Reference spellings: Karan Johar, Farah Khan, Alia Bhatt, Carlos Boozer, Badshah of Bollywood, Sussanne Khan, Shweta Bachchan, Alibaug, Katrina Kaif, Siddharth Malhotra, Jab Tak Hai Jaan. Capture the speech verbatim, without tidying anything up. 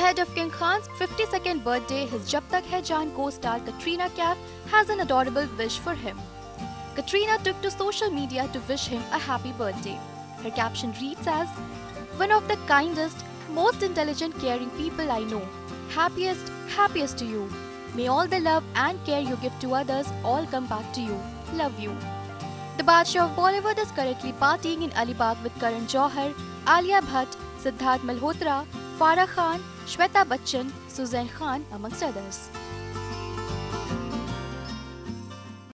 Ahead of King Khan's fifty-second birthday, his Jab Tak Hai Jaan co-star Katrina Kaif has an adorable wish for him. Katrina took to social media to wish him a happy birthday. Her caption reads as, "One of the kindest, most intelligent, caring people I know. Happiest, happiest to you. May all the love and care you give to others all come back to you. Love you." The Badshah of Bollywood is currently partying in Alibaug with Karan Johar, Alia Bhatt, Siddharth Malhotra, Farah Khan, Shweta Bachchan, Sussanne Khan amongst others.